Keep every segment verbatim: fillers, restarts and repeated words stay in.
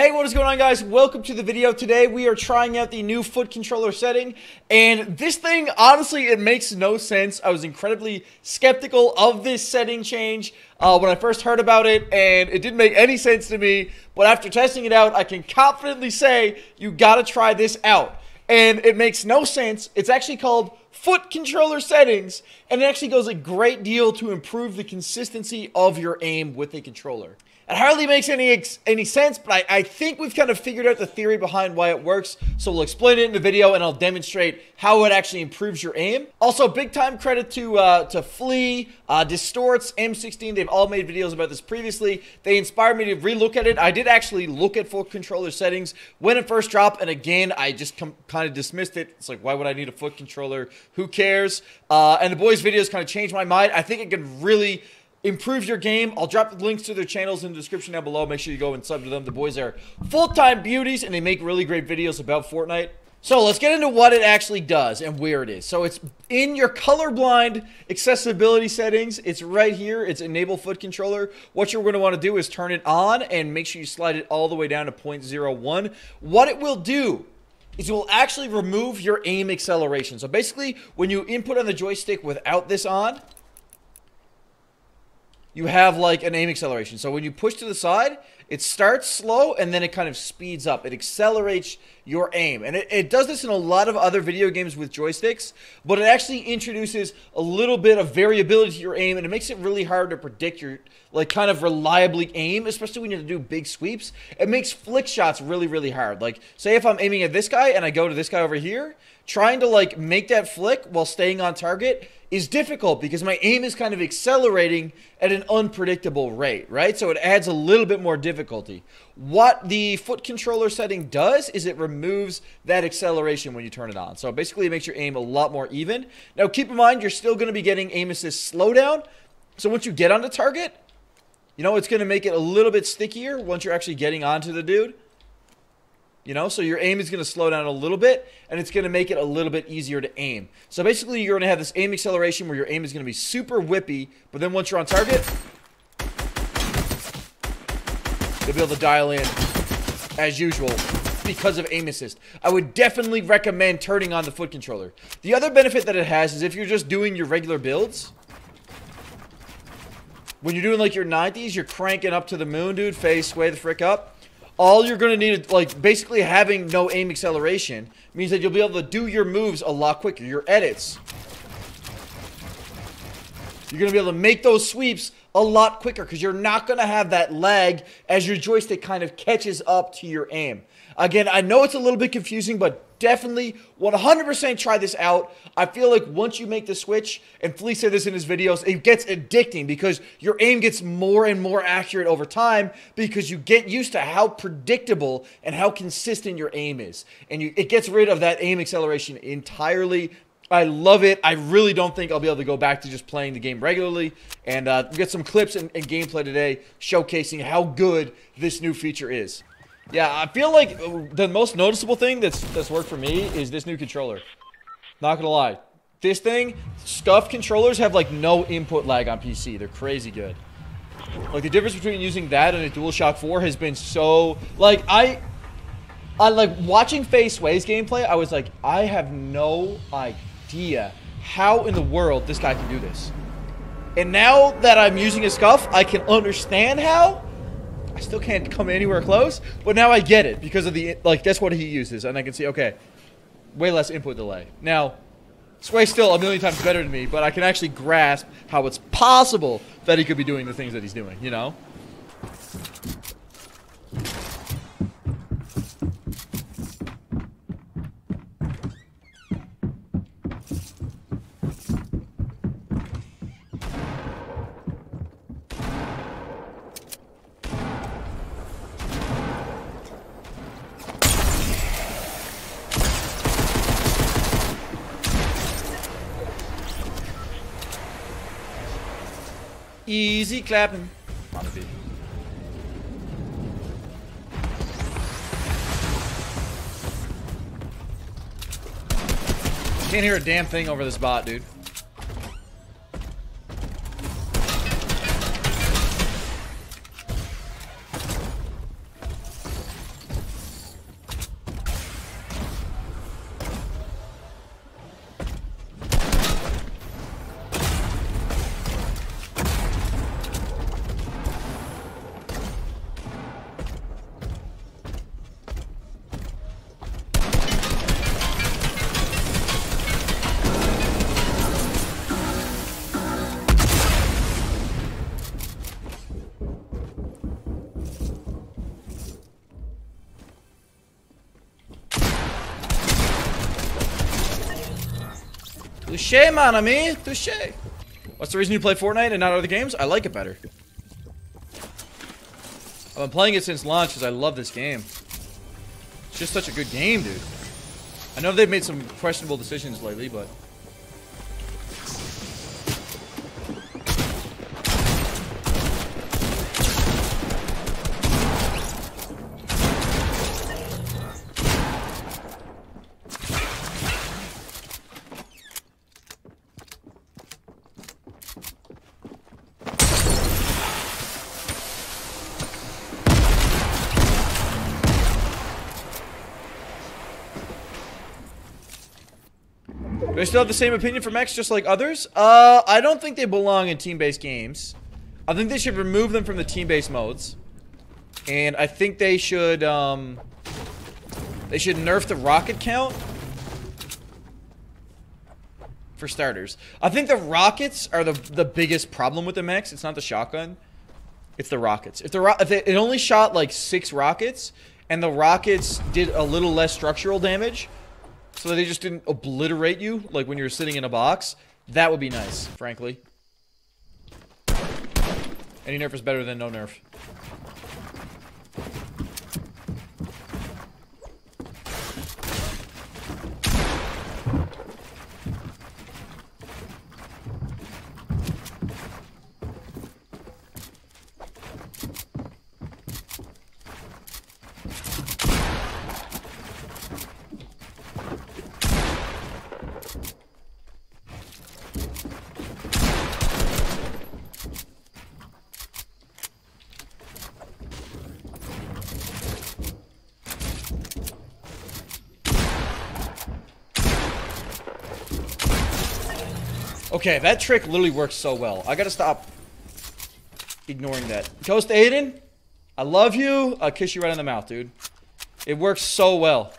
Hey, what is going on, guys? Welcome to the video. Today we are trying out the new foot controller setting, and this thing, honestly, it makes no sense. I was incredibly skeptical of this setting change uh, when I first heard about it, and it didn't make any sense to me, but after testing it out, I can confidently say you gotta try this out. And it makes no sense. It's actually called foot controller settings, and it actually goes a great deal to improve the consistency of your aim with a controller. It hardly makes any any sense, but I, I think we've kind of figured out the theory behind why it works, so we'll explain it in the video, and I'll demonstrate how it actually improves your aim. Also, big time credit to uh, to Flea, uh, Distorts, M sixteen. They've all made videos about this previously. They inspired me to relook at it. I did actually look at foot controller settings when it first dropped, and again, I just com kind of dismissed it. It's like, why would I need a foot controller? Who cares? Uh, and the boys' videos kind of changed my mind. I think it could really improve your game. I'll drop the links to their channels in the description down below. Make sure you go and sub to them. The boys are full-time beauties, and they make really great videos about Fortnite. So let's get into what it actually does and where it is. So it's in your colorblind accessibility settings. It's right here. It's enable foot controller. What you're going to want to do is turn it on and make sure you slide it all the way down to zero point zero one. What it will do is it will actually remove your aim acceleration. So basically, when you input on the joystick without this on, you have like an aim acceleration. So when you push to the side, it starts slow and then it kind of speeds up. It accelerates your aim. And it, it does this in a lot of other video games with joysticks, but it actually introduces a little bit of variability to your aim, and it makes it really hard to predict your, like, kind of reliably aim, especially when you have to do big sweeps. It makes flick shots really, really hard. Like, say if I'm aiming at this guy and I go to this guy over here, trying to, like, make that flick while staying on target is difficult because my aim is kind of accelerating at an unpredictable rate, right? So it adds a little bit more difficulty. What the foot controller setting does is it removes that acceleration when you turn it on. So basically it makes your aim a lot more even. Now keep in mind, you're still going to be getting aim assist slowdown. So once you get onto target, you know, it's going to make it a little bit stickier once you're actually getting onto the dude. You know, so your aim is going to slow down a little bit, and it's going to make it a little bit easier to aim. So basically, you're going to have this aim acceleration where your aim is going to be super whippy, but then once you're on target, you'll be able to dial in as usual because of aim assist. I would definitely recommend turning on the foot controller. The other benefit that it has is if you're just doing your regular builds, when you're doing like your nineties, you're cranking up to the moon, dude, FaZe Sway the frick up. All you're going to need, like, basically having no aim acceleration means that you'll be able to do your moves a lot quicker, your edits. You're going to be able to make those sweeps a lot quicker because you're not going to have that lag as your joystick kind of catches up to your aim. Again, I know it's a little bit confusing, but definitely one hundred percent try this out. I feel like once you make the switch, and Flea said this in his videos, it gets addicting because your aim gets more and more accurate over time because you get used to how predictable and how consistent your aim is. And you, it gets rid of that aim acceleration entirely. I love it. I really don't think I'll be able to go back to just playing the game regularly. And uh, we got some clips and, and gameplay today showcasing how good this new feature is. Yeah, I feel like the most noticeable thing that's that's worked for me is this new controller. Not gonna lie. This thing, SCUF controllers have like no input lag on P C. They're crazy good. Like, the difference between using that and a DualShock four has been so, like, I I like watching FaZe Sway's gameplay, I was like, I have no idea how in the world this guy can do this. And now that I'm using a SCUF, I can understand how. I still can't come anywhere close, but now I get it because of the, like, that's what he uses, and I can see, okay, way less input delay. Now, Sway's still a million times better than me, but I can actually grasp how it's possible that he could be doing the things that he's doing, you know? Easy clapping. Can't hear a damn thing over this bot, dude. Touché, mon ami. Touché. What's the reason you play Fortnite and not other games? I like it better. I've been playing it since launch because I love this game. It's just such a good game, dude. I know they've made some questionable decisions lately, but... Do I still have the same opinion for mechs just like others? Uh, I don't think they belong in team-based games. I think they should remove them from the team-based modes. And I think they should, um... They should nerf the rocket count. For starters. I think the rockets are the, the biggest problem with the mechs. It's not the shotgun. It's the rockets. If the ro- if they, it only shot, like, six rockets, and the rockets did a little less structural damage... So they just didn't obliterate you, like when you're sitting in a box. That would be nice, frankly. Any nerf is better than no nerf. Okay, that trick literally works so well. I gotta stop ignoring that. Toast to Aiden, I love you. I'll kiss you right in the mouth, dude. It works so well.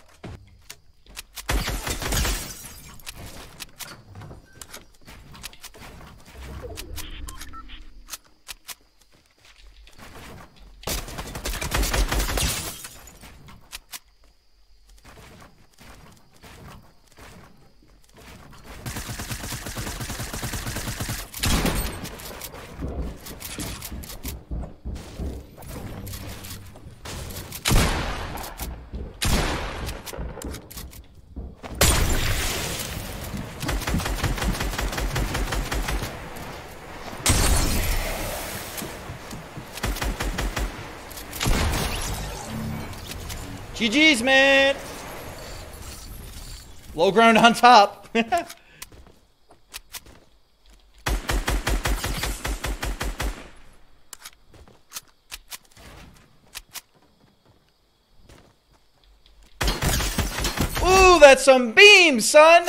G G's, man! Low ground on top. Ooh, that's some beams, son!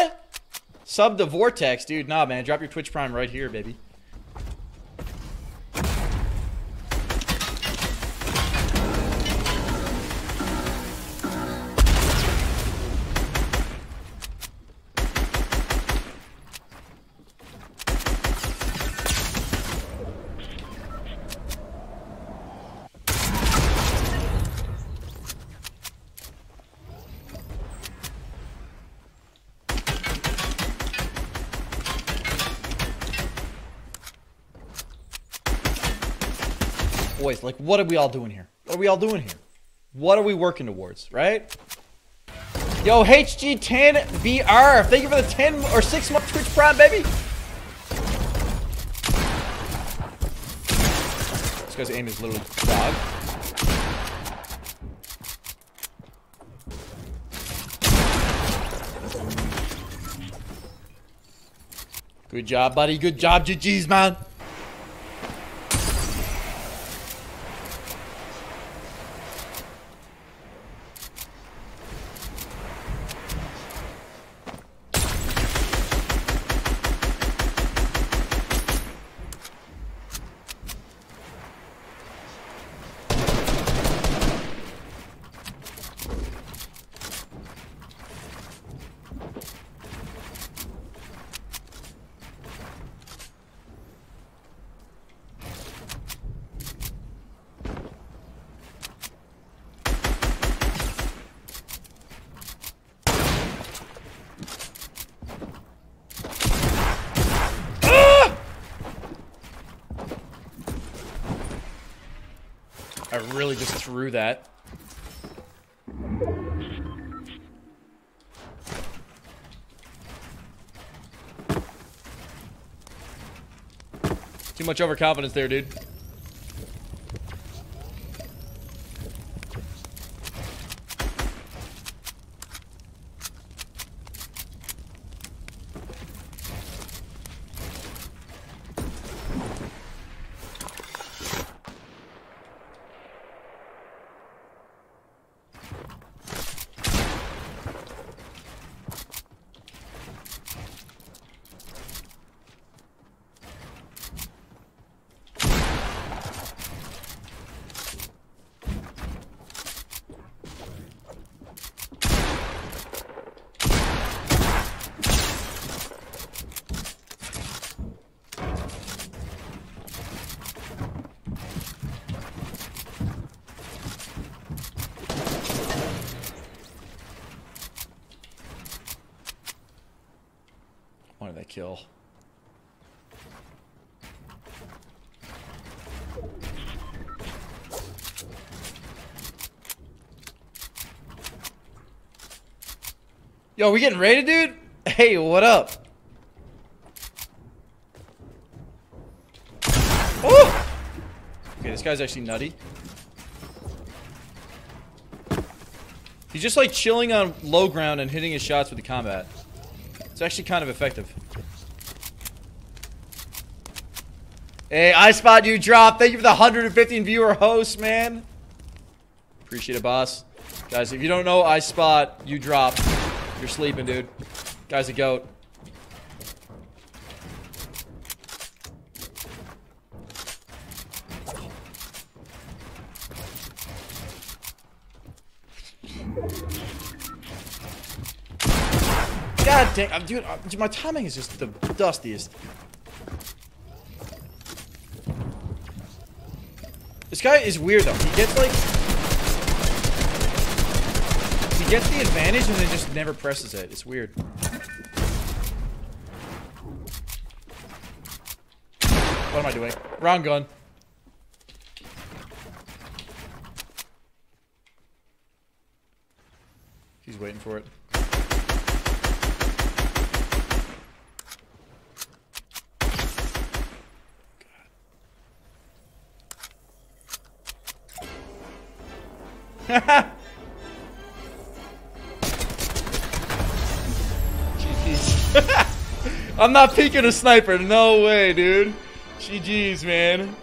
Sub to Vortex, dude. Nah, man. Drop your Twitch Prime right here, baby. Boys, like, what are we all doing here? What are we all doing here? What are we working towards, right? Yo, H G ten B R, thank you for the ten or six month Twitch Prime, baby. This guy's aim is literally dog. Good job, buddy. Good job, G G's, man. really just threw that. Too much overconfidence there, dude. Kill. Yo, we getting raided, dude? Hey, what up? Oh! Okay, this guy's actually nutty. He's just like chilling on low ground and hitting his shots with the combat. It's actually kind of effective. Hey, iSpot you drop. Thank you for the one hundred fifteen viewer host, man. Appreciate it, boss. Guys, if you don't know iSpot you drop, you're sleeping, dude. Guy's a goat. God damn, dude, my timing is just the dustiest. This guy is weird though. He gets like, he gets the advantage and then just never presses it. It's weird. What am I doing? Wrong gun. He's waiting for it. I'm not peeking a sniper. No way, dude. G G's, man.